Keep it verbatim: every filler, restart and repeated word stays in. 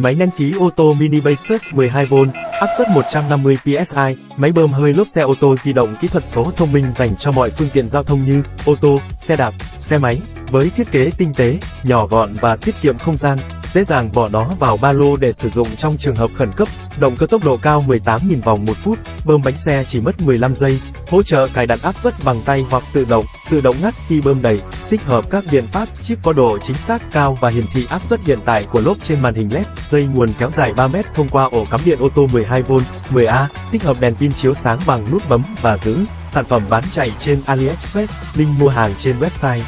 Máy nén khí ô tô mini Baseus mười hai vôn, áp suất một trăm năm mươi pê ét i, máy bơm hơi lốp xe ô tô di động kỹ thuật số thông minh dành cho mọi phương tiện giao thông như ô tô, xe đạp, xe máy, với thiết kế tinh tế, nhỏ gọn và tiết kiệm không gian, dễ dàng bỏ nó vào ba lô để sử dụng trong trường hợp khẩn cấp. Động cơ tốc độ cao mười tám nghìn vòng một phút, bơm bánh xe chỉ mất mười lăm giây, hỗ trợ cài đặt áp suất bằng tay hoặc tự động, tự động ngắt khi bơm đầy, tích hợp các biện pháp chip có độ chính xác cao và hiển thị áp suất hiện tại của lốp trên màn hình led, dây nguồn kéo dài ba mét thông qua ổ cắm điện ô tô mười hai vôn, mười A, tích hợp đèn pin chiếu sáng bằng nút bấm và giữ. Sản phẩm bán chạy trên AliExpress, link mua hàng trên website.